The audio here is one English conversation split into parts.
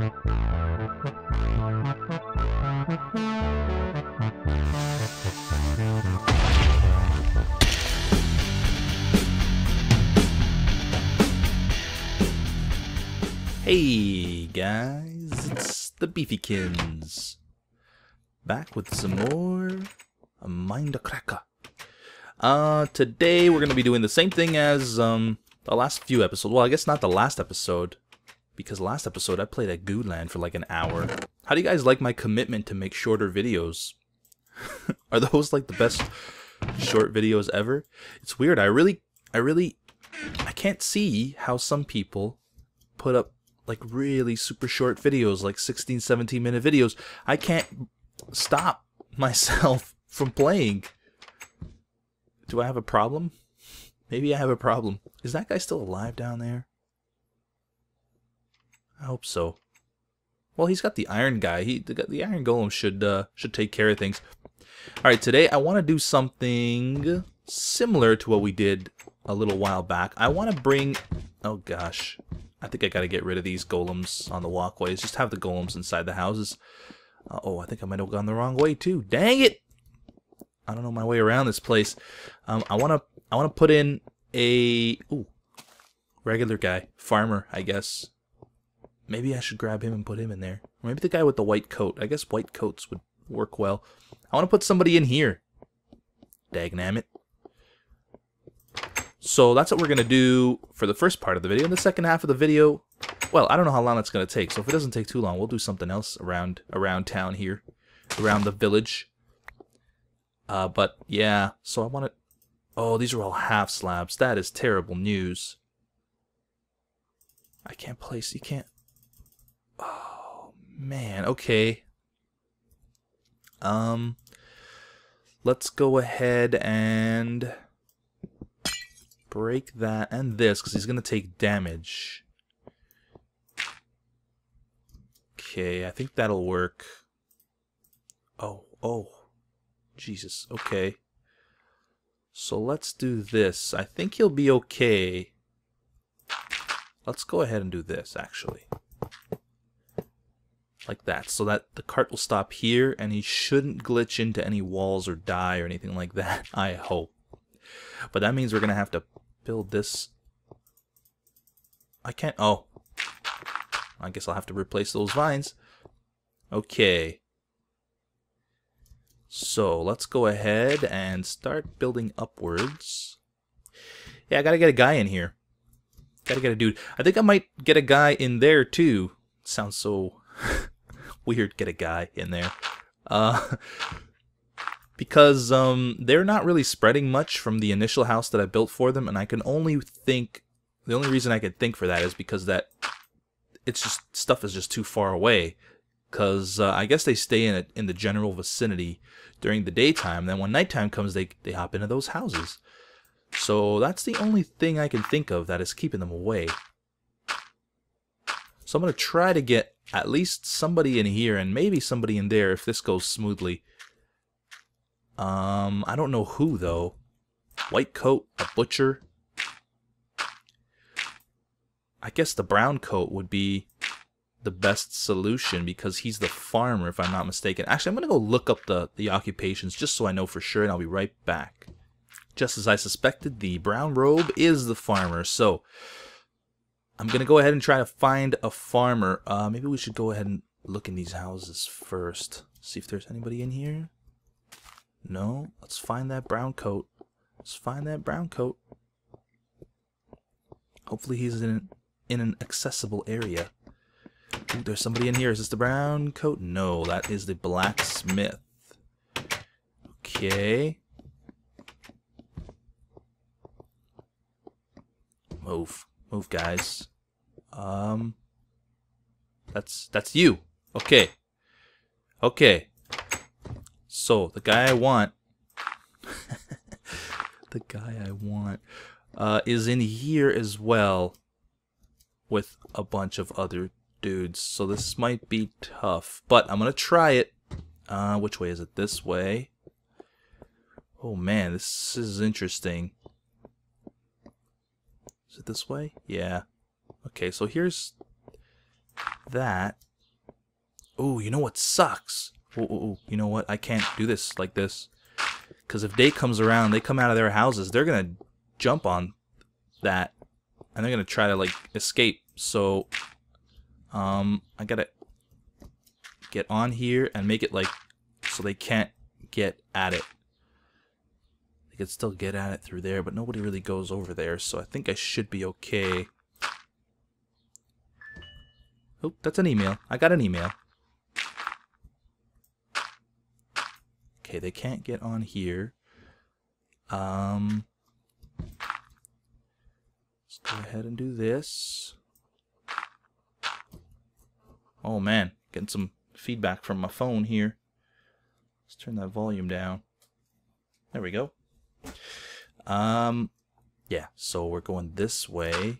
Hey guys, it's the Beefy Kins, back with some more Mindcrack. Today we're gonna be doing the same thing as the last few episodes. Well, I guess not the last episode, because last episode I played at GooLand for like an hour. How do you guys like my commitment to make shorter videos? Are those like the best short videos ever? It's weird. I can't see how some people put up like really super short videos, like 16, 17 minute videos. I can't stop myself from playing. Do I have a problem? Maybe I have a problem. Is that guy still alive down there? I hope so. Well, he's got the iron guy. The iron golem should take care of things. All right, today I want to do something similar to what we did a little while back. I want to bring... Oh gosh, I think I got to get rid of these golems on the walkways. Just have the golems inside the houses. Oh, I think I might have gone the wrong way too. Dang it! I don't know my way around this place. I want to put in a regular guy, farmer, I guess. Maybe I should grab him and put him in there. Or maybe the guy with the white coat. I guess white coats would work well. I want to put somebody in here. Dagnammit. So that's what we're going to do for the first part of the video. In the second half of the video, well, I don't know how long it's going to take. So if it doesn't take too long, we'll do something else around town here, around the village. But yeah, so I want to... Oh, these are all half slabs. That is terrible news. I can't place... You can't... Oh, man. Okay. Let's go ahead and break that and this, because he's going to take damage. Okay, I think that'll work. Oh. Jesus. Okay. So let's do this. I think he'll be okay. Let's go ahead and do this, actually. Like that, so that the cart will stop here and he shouldn't glitch into any walls or die or anything like that, I hope. But that means we're gonna have to build this. I can't. Oh, I guess I'll have to replace those vines. Okay, so let's go ahead and start building upwards. Yeah, I gotta get a guy in here. Gotta get a dude. I think I might get a guy in there too. Sounds so weird, get a guy in there, because they're not really spreading much from the initial house that I built for them, and I can only think, the only reason I could think for that is because that it's just stuff is just too far away, because I guess they stay in the general vicinity during the daytime, and then when nighttime comes they hop into those houses. So that's the only thing I can think of that is keeping them away. So I'm going to try to get at least somebody in here and maybe somebody in there if this goes smoothly. I don't know who, though. White coat, a butcher. I guess the brown coat would be the best solution because he's the farmer, if I'm not mistaken. Actually, I'm going to go look up the occupations just so I know for sure, and I'll be right back. Just as I suspected, the brown robe is the farmer, so... I'm going to go ahead and try to find a farmer. Maybe we should go ahead and look in these houses first. See if there's anybody in here. No? Let's find that brown coat. Let's find that brown coat. Hopefully he's in an accessible area. Ooh, there's somebody in here. Is this the brown coat? No, that is the blacksmith. Okay. Move. Move, guys. That's you. Okay. Okay. So, the guy I want... the guy I want is in here as well with a bunch of other dudes. So this might be tough, but I'm gonna try it. Which way is it? This way? Oh man, this is interesting. Is it this way? Yeah. Okay, so here's that. Ooh, you know what sucks? Ooh, you know what? I can't do this like this. Because if they comes around, they come out of their houses, they're going to jump on that. And they're going to try to, like, escape. So, I got to get on here and make it, like, so they can't get at it. They can still get at it through there, but nobody really goes over there. So I think I should be okay. Oh, that's an email. I got an email. Okay, they can't get on here. Let's go ahead and do this. Oh man, getting some feedback from my phone here. Let's turn that volume down. There we go. Yeah, so we're going this way.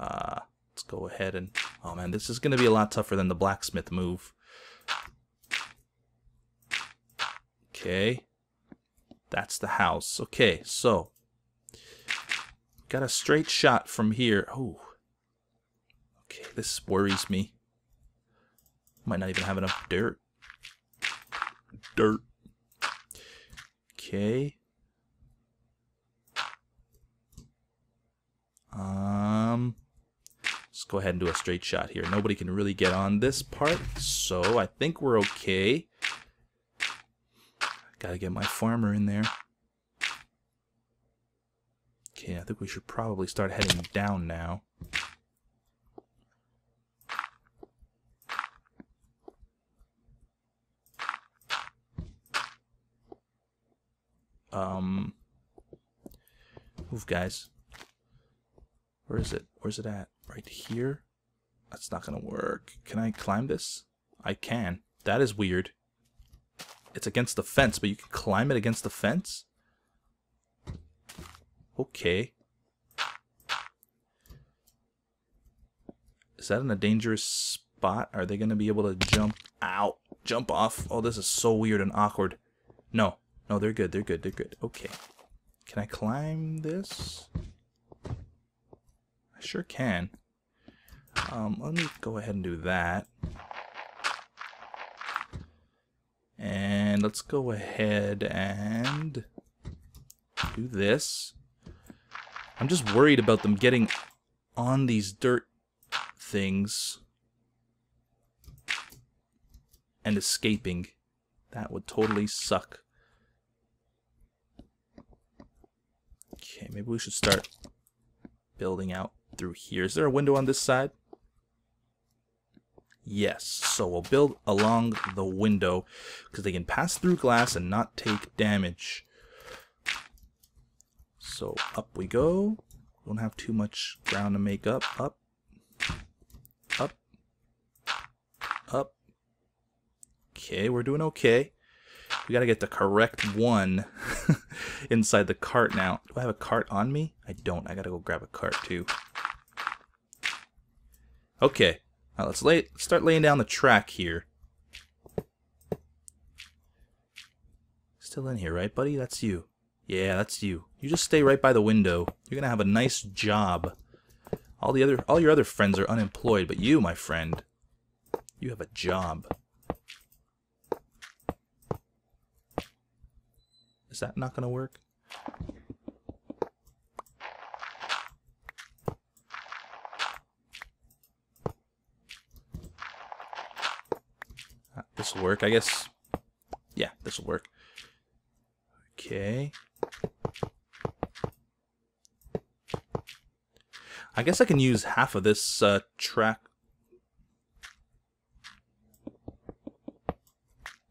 Let's go ahead and... Oh man, this is going to be a lot tougher than the blacksmith move. Okay, that's the house. Okay, so got a straight shot from here. Oh, okay, this worries me. Might not even have enough dirt. Dirt. Okay. Let's go ahead and do a straight shot here. Nobody can really get on this part, so I think we're okay. Gotta get my farmer in there. Okay, I think we should probably start heading down now. Move, guys. Where is it? Where's it at? Right here? That's not gonna work. Can I climb this? I can. That is weird. It's against the fence, but you can climb it against the fence? Okay. Is that in a dangerous spot? Are they going to be able to jump out? Jump off? Oh, this is so weird and awkward. No. No, they're good. They're good. They're good. Okay. Can I climb this? I sure can. Let me go ahead and do that. And let's go ahead and do this. I'm just worried about them getting on these dirt things and escaping. That would totally suck. Okay, maybe we should start building out through here. Is there a window on this side? Yes, so we'll build along the window because they can pass through glass and not take damage. So up we go. Don't have too much ground to make up. Up, up, up. Okay, we're doing okay. We gotta get the correct one inside the cart now. Do I have a cart on me? I don't. I gotta go grab a cart too. Okay. Now let's start laying down the track here. Still in here, right, buddy? That's you. Yeah, that's you. You just stay right by the window. You're gonna have a nice job. All your other friends are unemployed, but you, my friend, you have a job. Is that not gonna work? This will work, I guess. Yeah, this will work. Okay. I guess I can use half of this track.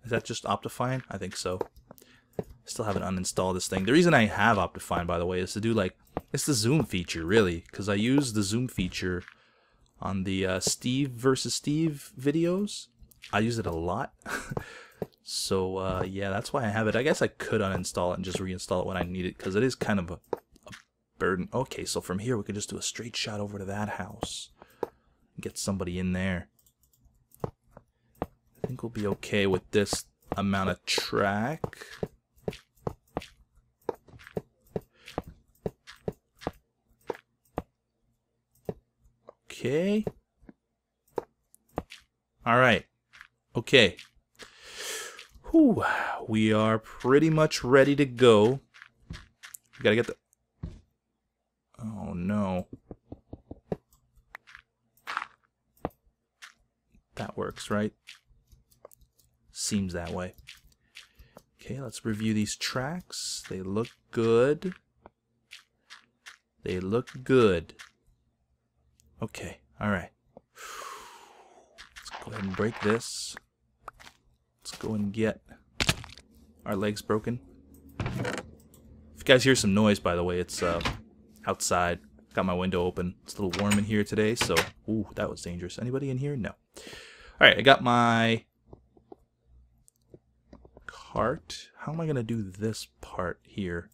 Is that just Optifine? I think so. I still haven't uninstalled this thing. The reason I have Optifine, by the way, is to do like... It's the zoom feature, really. Because I use the zoom feature on the Steve versus Steve videos. I use it a lot. So, yeah, that's why I have it. I guess I could uninstall it and just reinstall it when I need it, because it is kind of a burden. Okay, so from here we could just do a straight shot over to that house. Get somebody in there. I think we'll be okay with this amount of track. Okay. All right. Okay. Whew. We are pretty much ready to go. We gotta get the... Oh, no. That works, right? Seems that way. Okay, let's review these tracks. They look good. They look good. Okay, alright. Let's go ahead and break this. Let's go and get our legs broken. If you guys hear some noise, by the way, it's outside. Got my window open. It's a little warm in here today, so... Ooh, that was dangerous. Anybody in here? No. Alright, I got my... cart. How am I going to do this part here?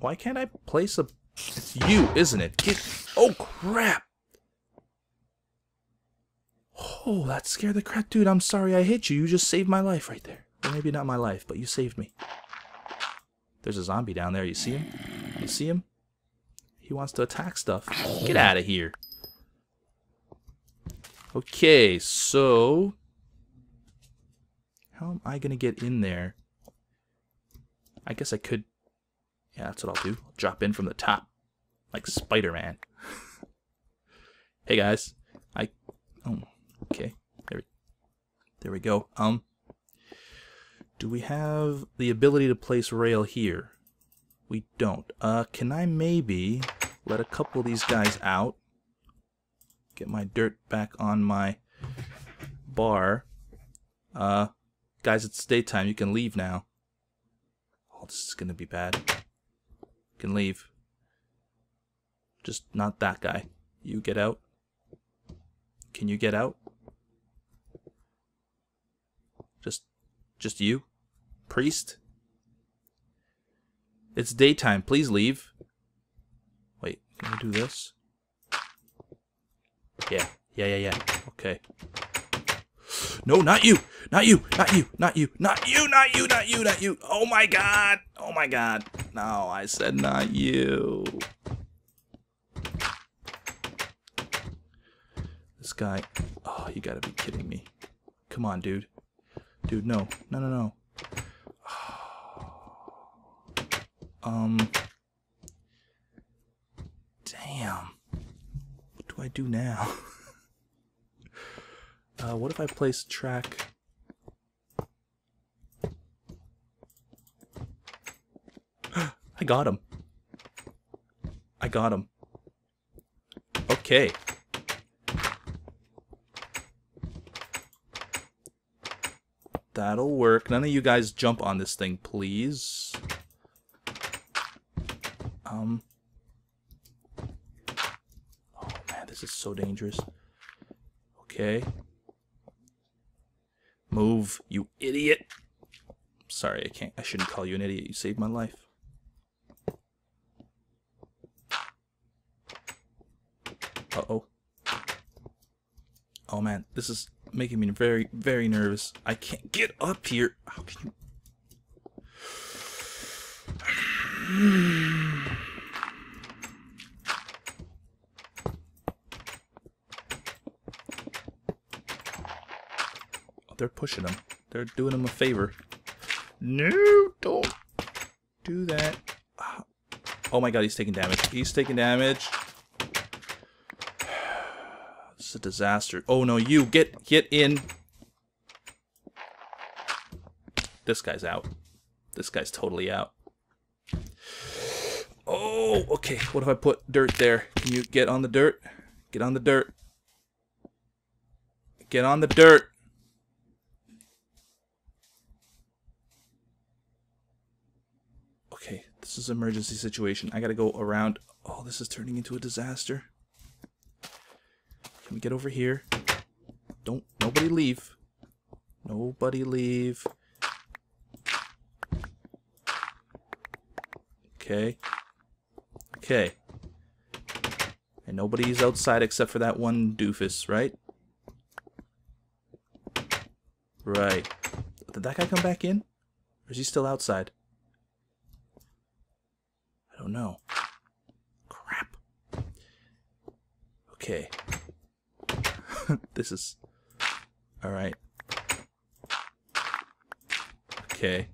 Why can't I place a... It's you, isn't it? Get... Oh, crap! Oh, that scared the crap. Dude, I'm sorry I hit you. You just saved my life right there. Or maybe not my life, but you saved me. There's a zombie down there. You see him? You see him? He wants to attack stuff. Get out of here. Okay, so... How am I going to get in there? I guess I could... Yeah, that's what I'll do. I'll drop in from the top. Like Spider-Man. Hey, guys. Oh, okay. There we go. Do we have the ability to place rail here? We don't. Can I maybe let a couple of these guys out? Get my dirt back on my bar. Guys, it's daytime. You can leave now. Oh, this is going to be bad. Can leave. Just not that guy. You get out. Can you get out? Just you? Priest? It's daytime. Please leave. Wait, can I do this? Yeah. Okay. No, not you! Not you! Not you! Not you! Not you! Not you! Not you! Not you! Oh my god! Oh my god! No, I said not you. This guy. Oh, you gotta be kidding me. Come on, dude. Dude, no. No, no, no. Damn. What do I do now? What if I place a track... I got him. I got him. Okay. That'll work. None of you guys jump on this thing, please. Oh, man, this is so dangerous. Okay. Move, you idiot. Sorry, I shouldn't call you an idiot. You saved my life. Uh-oh. Oh, man. This is making me very, very nervous. I can't get up here. How can you... Oh, they're pushing him. They're doing him a favor. No, don't do that. Oh, my God. He's taking damage. He's taking damage. A disaster. Oh no, you get in. This guy's out. This guy's totally out. Oh, okay. What if I put dirt there? Can you get on the dirt? Get on the dirt. Get on the dirt. Okay, this is an emergency situation. I gotta go around. Oh, this is turning into a disaster. Let me get over here. Don't nobody leave. Nobody leave. Okay. Okay. And nobody's outside except for that one doofus, right? Right. Did that guy come back in? Or is he still outside? I don't know. Okay. This is... Alright. Okay.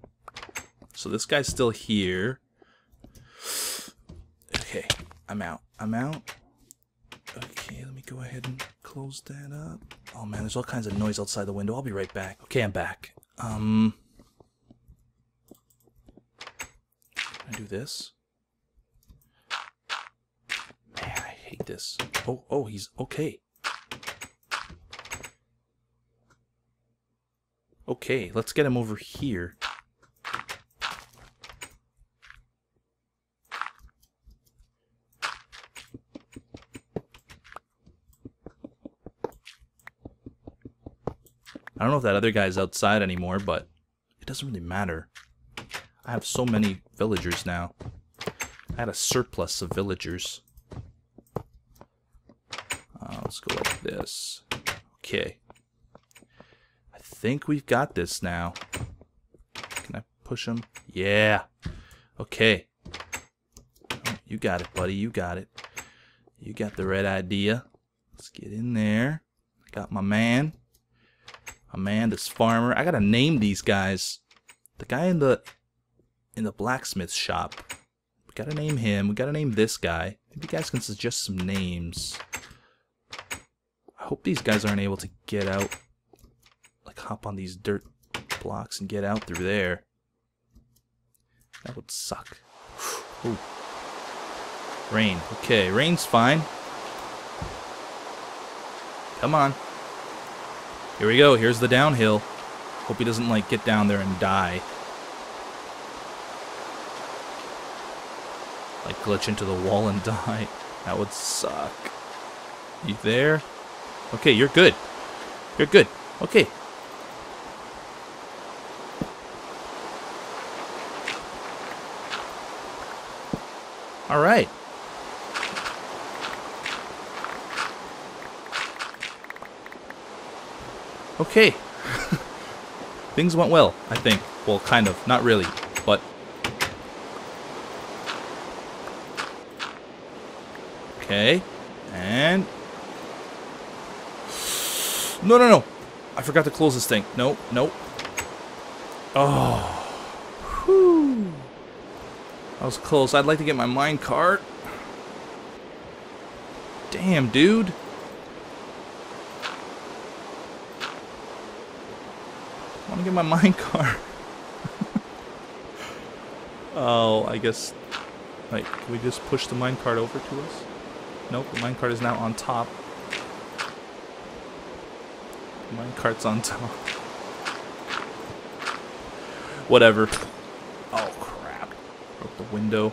So this guy's still here. Okay. I'm out. I'm out. Okay, let me go ahead and close that up. Oh man, there's all kinds of noise outside the window. I'll be right back. Okay, I'm back. I do this. Man, I hate this. Oh, oh, he's okay. Okay, let's get him over here. I don't know if that other guy's outside anymore, but it doesn't really matter. I have so many villagers now. I had a surplus of villagers. Let's go like this. Okay. I think we've got this now. Can I push him? Yeah. Okay. Oh, you got it, buddy. You got it. You got the red idea. Let's get in there. Got my man. My man, this farmer. I gotta name these guys. The guy in the blacksmith shop. We gotta name him. We gotta name this guy. Maybe you guys can suggest some names. I hope these guys aren't able to get out. Like hop on these dirt blocks and get out through there. That would suck. Ooh. Rain. Okay, rain's fine. Come on. Here we go, here's the downhill. Hope he doesn't, like, get down there and die. Like, glitch into the wall and die. That would suck. You there? Okay, you're good. You're good. Okay. Alright. Okay. Things went well, I think. Well, kind of. Not really, but... Okay. And... No, no, no! I forgot to close this thing. No, no. Oh. Whew. That was close. I'd like to get my mine cart. Damn, dude. I'm gonna get my minecart. Oh, I guess. Like, can we just push the minecart over to us? Nope, the minecart is now on top. The minecart's on top. Whatever. Oh, crap. Broke the window.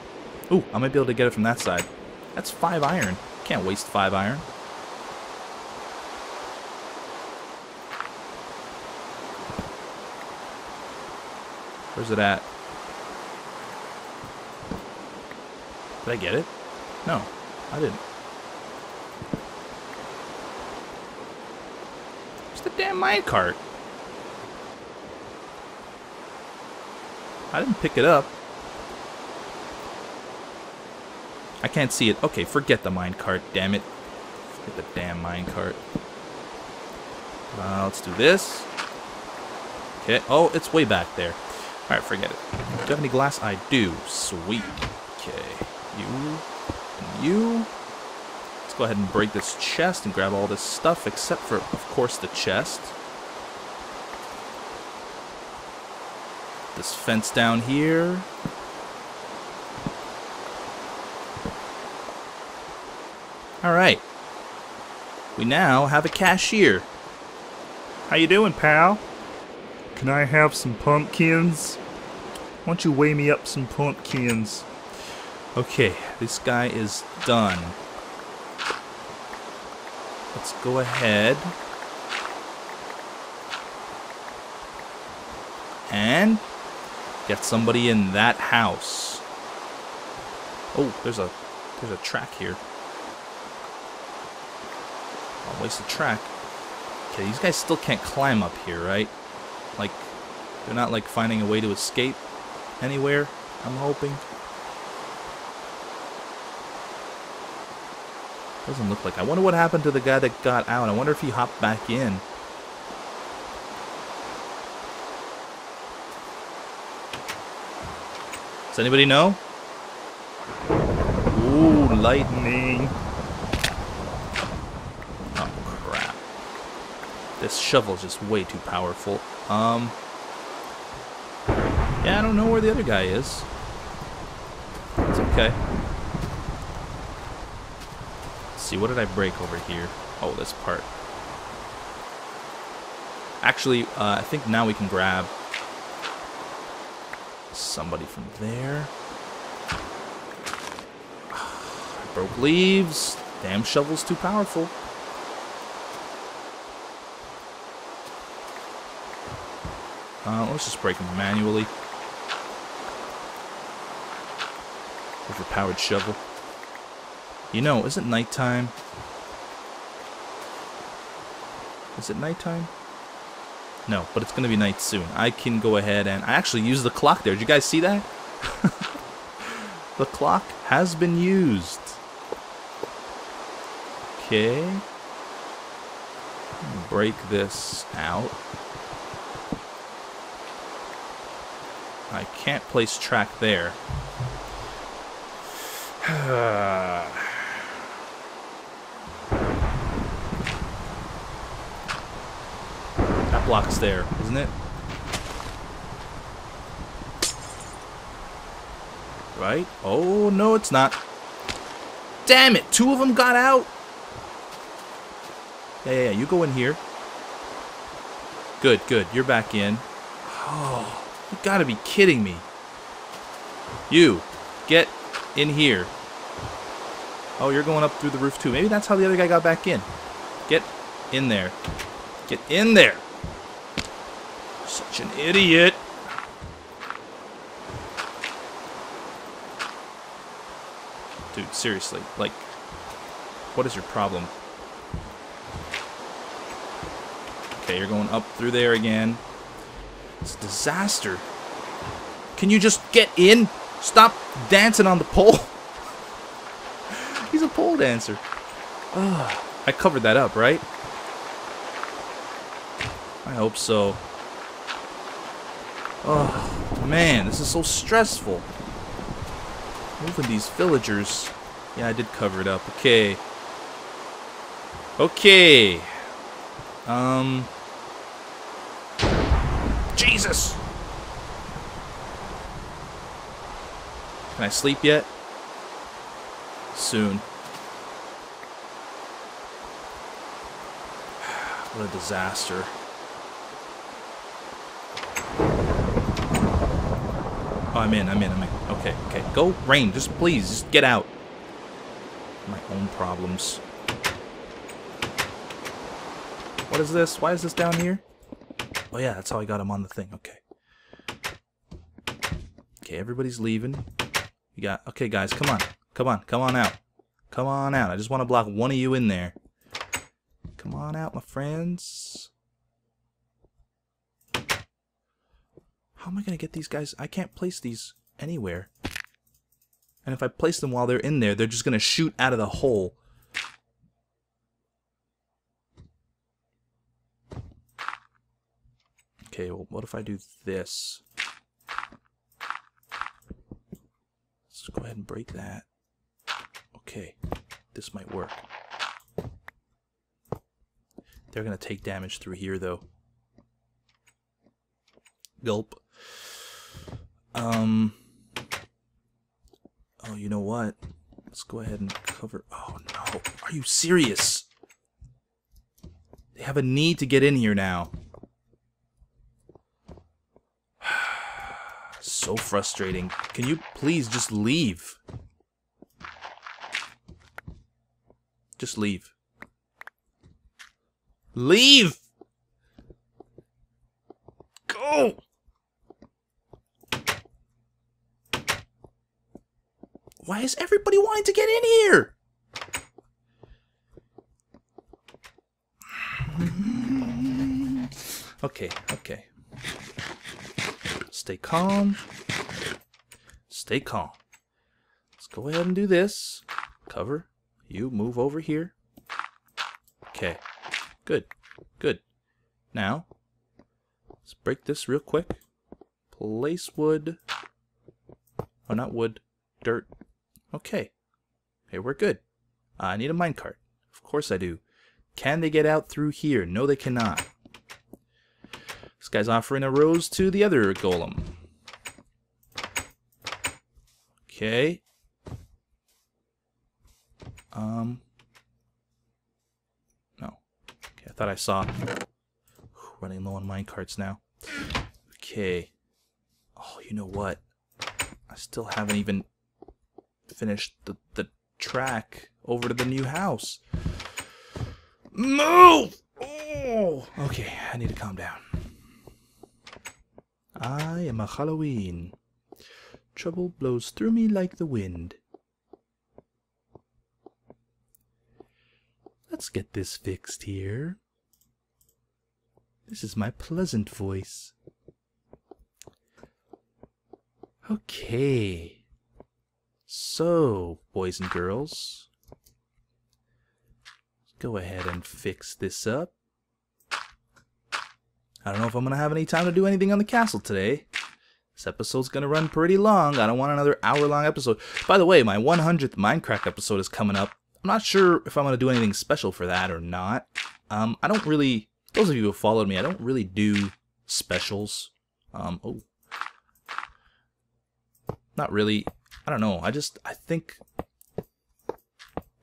Ooh, I might be able to get it from that side. That's 5 iron. Can't waste 5 iron. Where's it at? Did I get it? No, I didn't. Where's the damn minecart? I didn't pick it up. I can't see it. Okay, forget the minecart, damn it. Forget the damn minecart. Let's do this. Okay, oh, it's way back there. Alright, forget it. Do you have any glass? I do. Sweet. Okay. You. And you. Let's go ahead and break this chest and grab all this stuff, except for, of course, the chest. This fence down here. Alright. We now have a cashier. How you doing, pal? Can I have some pumpkins? Why don't you weigh me up some pumpkins? Okay, this guy is done. Let's go ahead. And get somebody in that house. Oh, there's a track here. I'll waste the track. Okay, these guys still can't climb up here, right? Like, they're not, like, finding a way to escape anywhere, I'm hoping. Doesn't look like. I wonder what happened to the guy that got out. I wonder if he hopped back in. Does anybody know? Ooh, lightning. Oh, crap. This shovel's just way too powerful. Yeah, I don't know where the other guy is. It's okay. Let's see, what did I break over here? Oh, this part. Actually, I think now we can grab somebody from there. I broke leaves. Damn shovel's too powerful. Let's just break them manually. Overpowered shovel. You know, is it nighttime? Is it nighttime? No, but it's going to be night soon. I can go ahead and... I actually used the clock there. Did you guys see that? The clock has been used. Okay. Break this out. I can't place track there. That block's there, isn't it? Right? Oh, no, it's not. Damn it! Two of them got out! Yeah, you go in here. Good, good. You're back in. Oh... You gotta be kidding me. You, get in here. Oh, you're going up through the roof too. Maybe that's how the other guy got back in. Get in there. Get in there. Such an idiot. Dude, seriously. Like, what is your problem? Okay, you're going up through there again. It's a disaster. Can you just get in? Stop dancing on the pole. He's a pole dancer. Ugh. I covered that up, right? I hope so. Oh, man, this is so stressful. Moving these villagers. Yeah, I did cover it up. Okay. Okay. Jesus! Can I sleep yet? Soon. What a disaster. Oh, I'm in. Okay. Go, Rain, just please, just get out. My own problems. What is this? Why is this down here? Oh yeah, that's how I got him on the thing. Okay. Okay, everybody's leaving. You got... Okay, guys, come on. Come on out. Come on out. I just want to block one of you in there. Come on out, my friends. How am I going to get these guys? I can't place these anywhere. And if I place them while they're in there, they're just going to shoot out of the hole. Okay, well, what if I do this? Let's go ahead and break that. Okay, this might work. They're going to take damage through here, though. Gulp. Oh, you know what? Let's go ahead and cover... Oh, no. Are you serious? They have a need to get in here now. So frustrating. Can you please just leave? Just leave. Leave! Go! Why is everybody wanting to get in here? Okay. Stay calm. Stay calm. Let's go ahead and do this. Cover. You move over here. Okay. Good. Good. Now, let's break this real quick. Place wood. Oh, not wood. Dirt. Okay. Hey, we're good. I need a minecart. Of course I do. Can they get out through here? No, they cannot. This guy's offering a rose to the other golem. Okay. No. Okay, I thought I saw. Running low on minecarts now. Okay. Oh, you know what? I still haven't even finished the track over to the new house. Move! Oh! Okay, I need to calm down. I am a Halloween. Trouble blows through me like the wind. Let's get this fixed here. This is my pleasant voice. Okay. So, boys and girls, let's go ahead and fix this up. I don't know if I'm going to have any time to do anything on the castle today. This episode's going to run pretty long. I don't want another hour-long episode. By the way, my 100th Mindcrack episode is coming up. I'm not sure if I'm going to do anything special for that or not. I don't really... Those of you who followed me, I don't really do specials. Oh. Not really. I don't know. I think...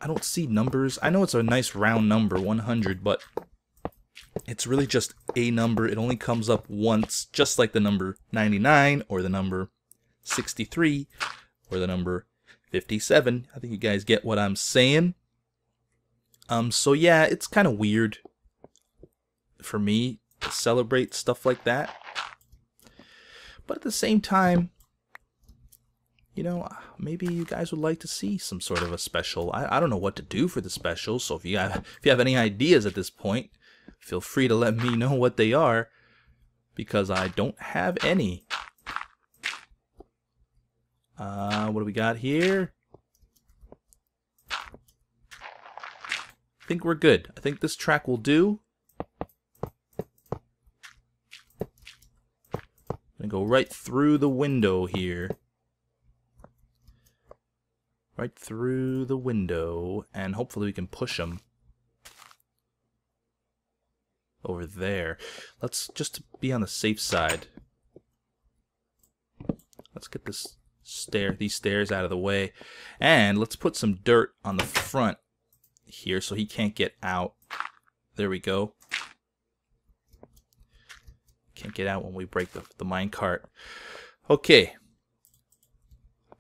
I don't see numbers. I know it's a nice round number, 100, but... It's really just a number. It only comes up once, just like the number 99 or the number 63 or the number 57. I think you guys get what I'm saying. So yeah, it's kind of weird for me to celebrate stuff like that. But at the same time, you know, maybe you guys would like to see some sort of a special. I don't know what to do for the special, so if you have any ideas at this point, feel free to let me know what they are, because I don't have any. What do we got here? I think we're good. I think this track will do. I'm gonna go right through the window here. Right through the window, and hopefully we can push them. Over there. Let's just be on the safe side. Let's get this these stairs out of the way, and let's put some dirt on the front here so he can't get out. There we go. Can't get out when we break the minecart. Okay.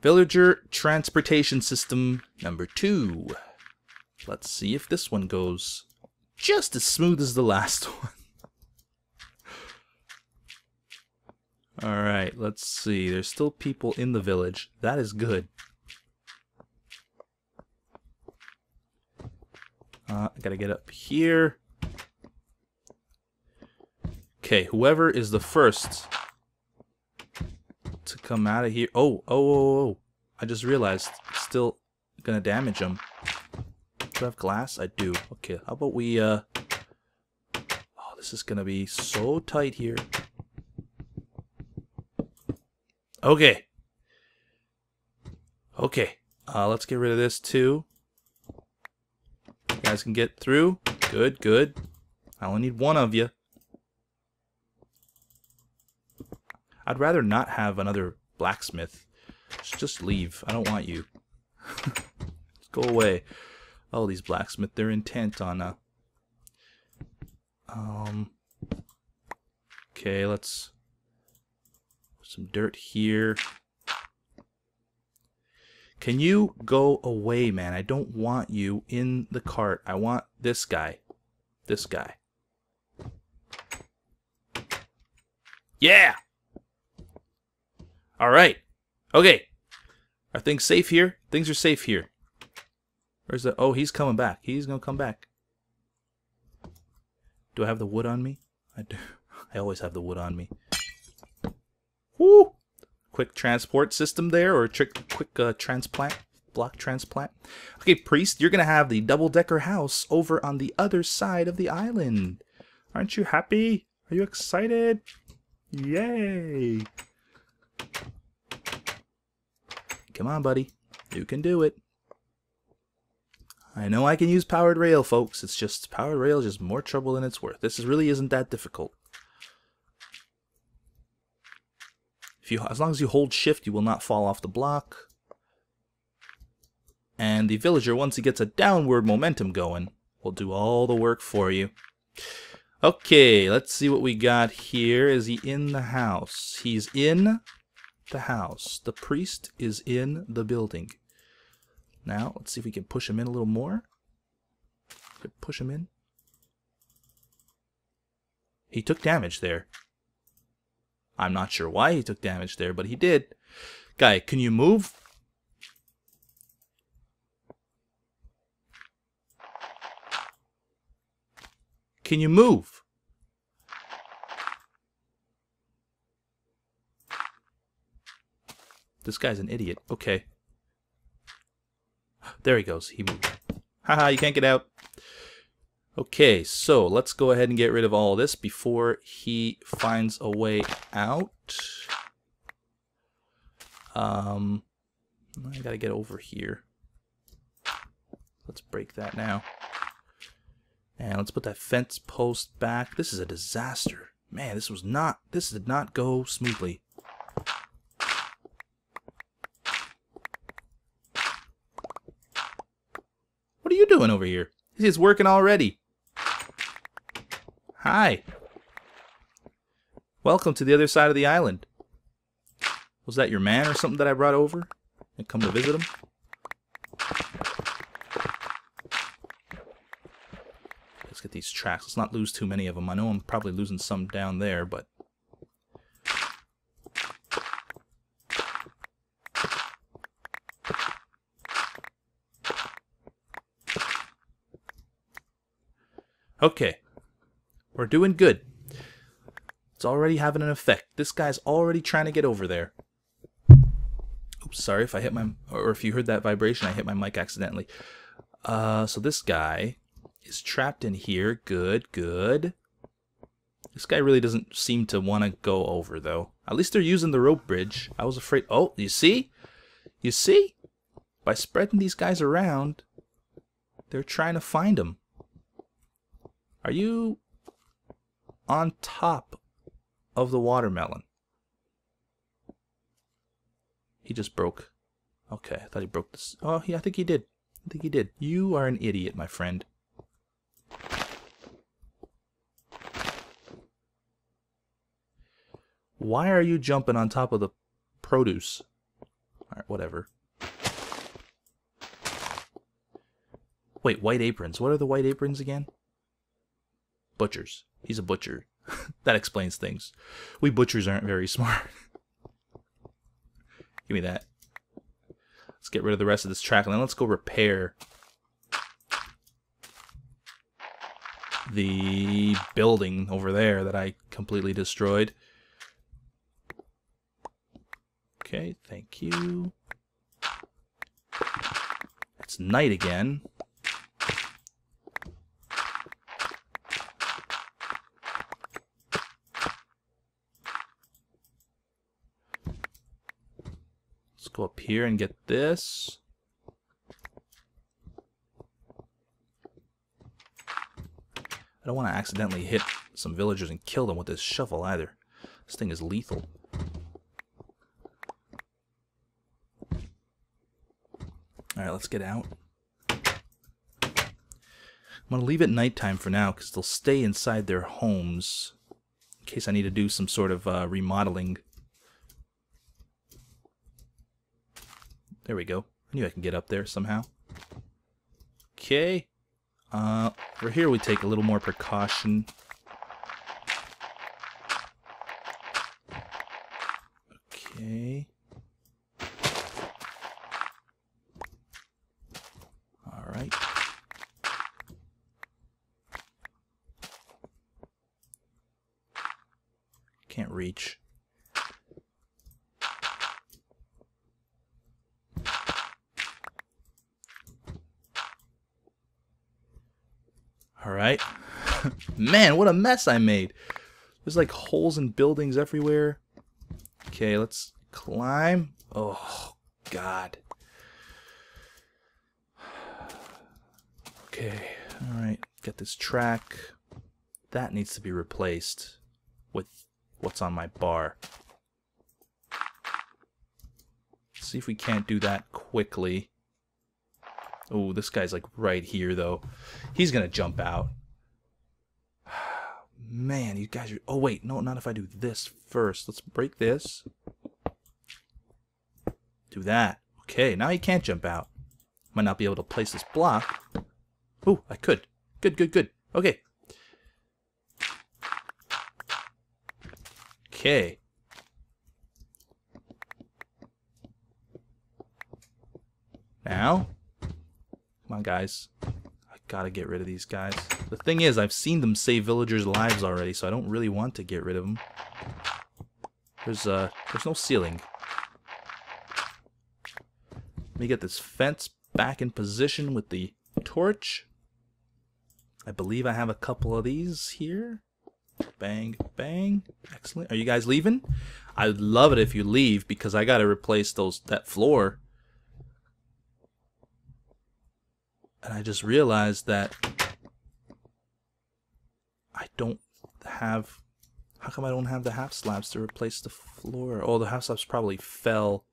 Villager transportation system number 2. Let's see if this one goes just as smooth as the last one. Alright, let's see. There's still people in the village. That is good. I gotta get up here. Okay, whoever is the first to come out of here. Oh. I just realized it's still gonna damage them. Do I have glass? I do. Okay, how about we, oh, this is gonna be so tight here. Okay. Okay. Let's get rid of this too. You guys can get through. Good, good. I only need one of you. I'd rather not have another blacksmith. Just leave. I don't want you. Let's go away. Oh, these blacksmiths, they're intent on okay, let's put some dirt here. Can you go away, man? I don't want you in the cart. I want this guy. This guy. Yeah! Alright. Okay. Are things safe here? Things are safe here. Where's the... Oh, he's coming back. He's going to come back. Do I have the wood on me? I do. I always have the wood on me. Woo! Quick transport system there, or quick transplant. block transplant. Okay, Priest, you're going to have the double-decker house over on the other side of the island. Aren't you happy? Are you excited? Yay! Come on, buddy. You can do it. I know I can use powered rail, folks. It's just powered rail is just more trouble than it's worth. This really isn't that difficult. As long as you hold shift, you will not fall off the block. And the villager, once he gets a downward momentum going, will do all the work for you. Okay, let's see what we got here. Is he in the house? He's in the house. The priest is in the building. Now, let's see if we can push him in a little more. Push him in. He took damage there. I'm not sure why he took damage there, but he did. Guy, can you move? Can you move? This guy's an idiot. Okay. There he goes. He moved. Haha, you can't get out. Okay, so let's go ahead and get rid of all of this before he finds a way out. I gotta get over here. Let's break that now. And let's put that fence post back. This is a disaster. Man, this did not go smoothly. What are you doing over here? He's working already. Hi. Welcome to the other side of the island. Was that your man or something that I brought over and come to visit him? Let's get these tracks. Let's not lose too many of them. I know I'm probably losing some down there, but okay. We're doing good. It's already having an effect. This guy's already trying to get over there. Oops, sorry if I hit my... Or if you heard that vibration, I hit my mic accidentally. So this guy is trapped in here. Good, good. This guy really doesn't seem to want to go over, though. At least they're using the rope bridge. I was afraid... Oh, you see? You see? By spreading these guys around, they're trying to find them. Are you on top of the watermelon? He just broke. Okay, I thought he broke this. Oh, yeah, I think he did. I think he did. You are an idiot, my friend. Why are you jumping on top of the produce? All right, whatever. Wait, white aprons. What are the white aprons again? Butchers. He's a butcher. That explains things. We butchers aren't very smart. Give me that. Let's get rid of the rest of this track and then let's go repair the building over there that I completely destroyed. Okay, thank you. It's night again. Go up here and get this. I don't want to accidentally hit some villagers and kill them with this shovel either. This thing is lethal. Alright, let's get out. I'm going to leave it nighttime for now because they'll stay inside their homes in case I need to do some sort of remodeling. There we go. I knew I could get up there somehow. Okay. Over here we take a little more precaution. Okay. Alright. Can't reach. Alright. Man, what a mess I made. There's like holes in buildings everywhere. Okay, let's climb. Oh, God. Okay, alright. Get this track. That needs to be replaced with what's on my bar. Let's see if we can't do that quickly. Oh, this guy's like right here, though. He's gonna jump out. Man, you guys are... Oh, wait, no, not if I do this first. Let's break this. Do that. Okay, now he can't jump out. Might not be able to place this block. Oh, I could. Good, good, good. Okay. Okay. Now? Come on, guys. I gotta get rid of these guys. The thing is, I've seen them save villagers' lives already, so I don't really want to get rid of them. There's no ceiling. Let me get this fence back in position with the torch. I believe I have a couple of these here. Bang, bang. Excellent. Are you guys leaving? I would love it if you leave, because I gotta replace that floor. And I just realized that I don't have... How come I don't have the half slabs to replace the floor? Oh, the half slabs probably fell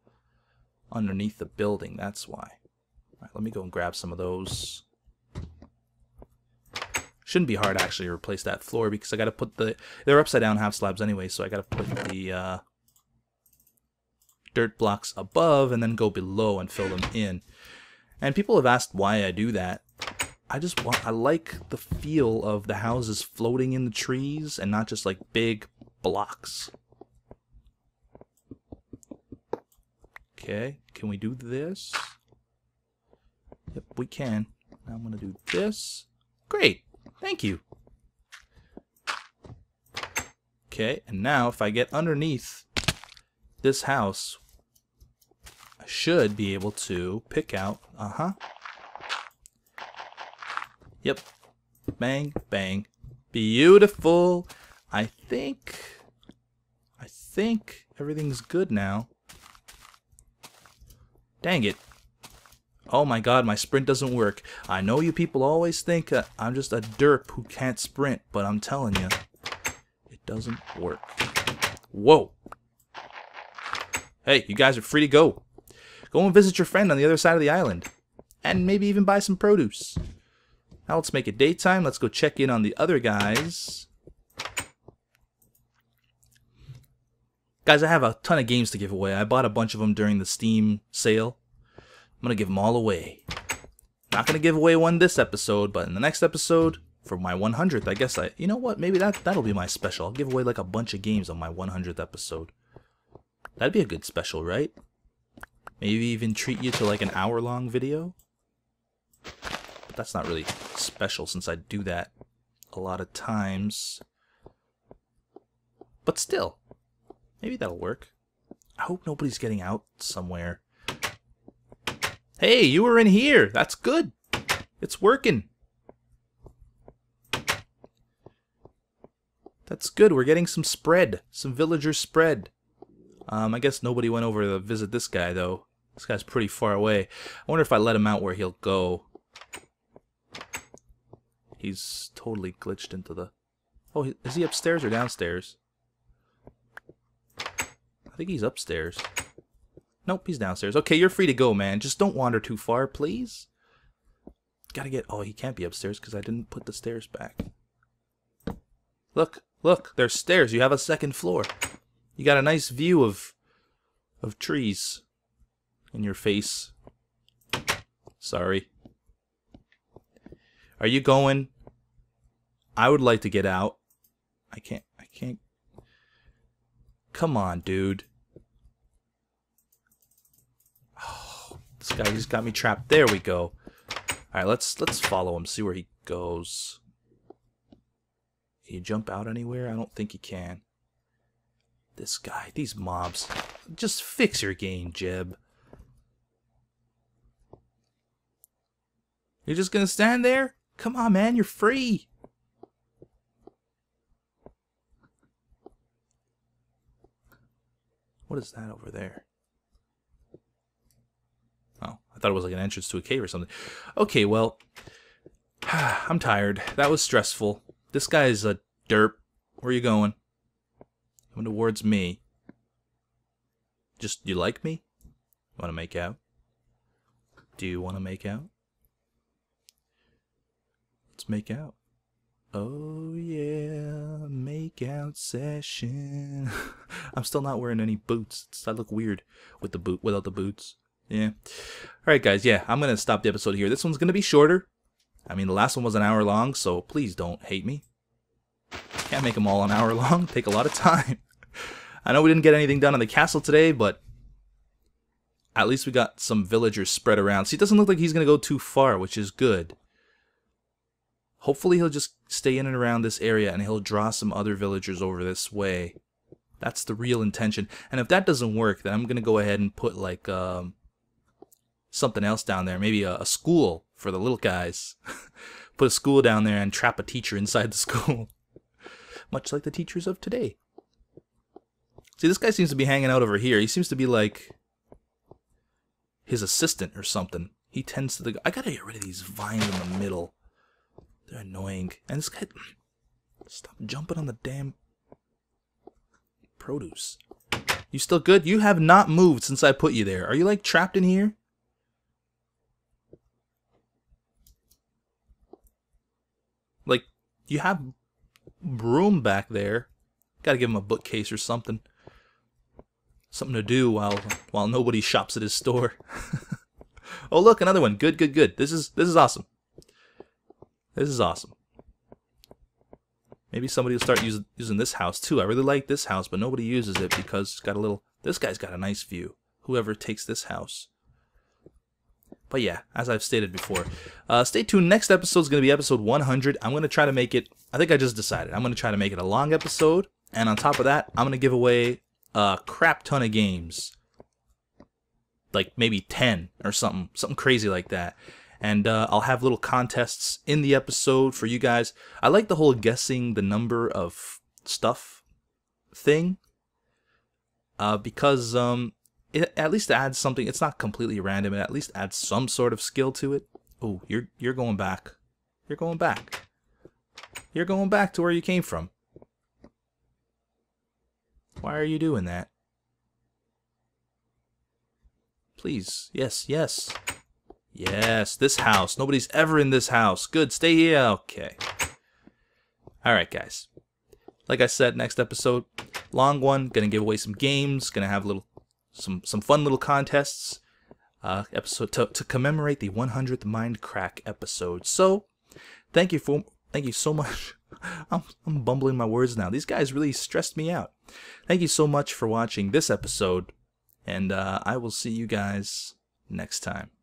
underneath the building. That's why. All right, let me go and grab some of those. Shouldn't be hard, actually, to replace that floor, because I gotta put the... They're upside down half slabs anyway, so I gotta put the dirt blocks above and then go below and fill them in. And people have asked why I do that. I like the feel of the houses floating in the trees and not just like big blocks. Okay, can we do this? Yep, we can. Now I'm gonna do this. Great, thank you. Okay, and now if I get underneath this house, I should be able to pick out, Yep. Bang, bang. Beautiful. I think everything's good now. Dang it. Oh my god, my sprint doesn't work. I know you people always think I'm just a derp who can't sprint, but I'm telling you, it doesn't work. Whoa. Hey, you guys are free to go. Go and visit your friend on the other side of the island. And maybe even buy some produce. Now let's make it daytime. Let's go check in on the other guys. Guys, I have a ton of games to give away. I bought a bunch of them during the Steam sale. I'm going to give them all away. Not going to give away one this episode, but in the next episode, for my 100th, I guess I... You know what? Maybe that'll be my special. I'll give away like a bunch of games on my 100th episode. That'd be a good special, right? Maybe even treat you to like an hour-long video? But that's not really special since I do that a lot of times. But still, maybe that'll work. I hope nobody's getting out somewhere. Hey, you were in here! That's good! It's working! That's good, we're getting some spread. Some villager spread. I guess nobody went over to visit this guy, though. This guy's pretty far away. I wonder if I let him out where he'll go. He's totally glitched into the... Oh, is he upstairs or downstairs? I think he's upstairs. Nope, he's downstairs. Okay, you're free to go, man. Just don't wander too far, please. Gotta get... Oh, he can't be upstairs because I didn't put the stairs back. Look, look, there's stairs. You have a second floor. You got a nice view of trees in your face. Sorry. Are you going? I would like to get out. I can't. Come on, dude. Oh, this guy just got me trapped. There we go. Alright, let's follow him, see where he goes. Can you jump out anywhere? I don't think he can. This guy, these mobs. Just fix your game, Jeb. You're just gonna stand there? Come on, man, you're free. What is that over there? Oh, I thought it was like an entrance to a cave or something. Okay, well, I'm tired. That was stressful. This guy's a derp. Where are you going? Coming towards me. Just, you like me? Want to make out? Do you want to make out? Let's make out. Oh yeah, make out session. I'm still not wearing any boots. I look weird with the boot without the boots. Yeah. Alright guys, yeah, I'm gonna stop the episode here. This one's gonna be shorter. I mean, the last one was an hour long, so please don't hate me. Can't make them all an hour long. Take a lot of time. I know we didn't get anything done on the castle today, but at least we got some villagers spread around. See, it doesn't look like he's gonna go too far, which is good. Hopefully he'll just stay in and around this area and he'll draw some other villagers over this way. That's the real intention. And if that doesn't work, then I'm going to go ahead and put like something else down there. Maybe a school for the little guys. Put a school down there and trap a teacher inside the school. Much like the teachers of today. See, this guy seems to be hanging out over here. He seems to be like his assistant or something. He tends to the... I got to get rid of these vines in the middle. They're annoying. And this guy... Stop jumping on the damn... produce. You still good? You have not moved since I put you there. Are you, like, trapped in here? Like, you have room back there. Gotta give him a bookcase or something. Something to do while nobody shops at his store. Oh, look, another one. Good, good, good. This is awesome. This is awesome. Maybe somebody will start using this house too. I really like this house, but nobody uses it because it's got a little... This guy's got a nice view. Whoever takes this house. But yeah, as I've stated before. Stay tuned. Next episode is going to be episode 100. I'm going to try to make it... I think I just decided. I'm going to try to make it a long episode. And on top of that, I'm going to give away a crap ton of games. Like maybe 10 or something. Something crazy like that. And I'll have little contests in the episode for you guys. I like the whole guessing the number of stuff thing. Because it at least adds something. It's not completely random. It at least adds some sort of skill to it. Oh, you're going back. You're going back. You're going back to where you came from. Why are you doing that? Please. Yes, yes. Yes, this house. Nobody's ever in this house. Good, stay here. Okay. Alright, guys. Like I said, next episode, long one. Gonna give away some games. Gonna have some fun little contests. Episode to commemorate the 100th Mindcrack episode. So, thank you so much. I'm bumbling my words now. These guys really stressed me out. Thank you so much for watching this episode, and I will see you guys next time.